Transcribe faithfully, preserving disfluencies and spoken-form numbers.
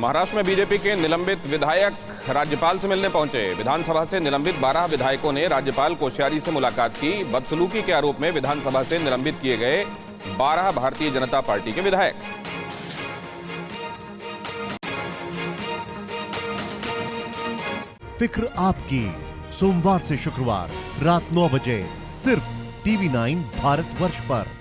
महाराष्ट्र में बीजेपी के निलंबित विधायक राज्यपाल से मिलने पहुंचे। विधानसभा से निलंबित बारह विधायकों ने राज्यपाल कोश्यारी से मुलाकात की। बदसलूकी के आरोप में विधानसभा से निलंबित किए गए बारह भारतीय जनता पार्टी के विधायक। फिक्र आपकी, सोमवार से शुक्रवार रात नौ बजे सिर्फ टीवी नाइन भारतवर्ष पर।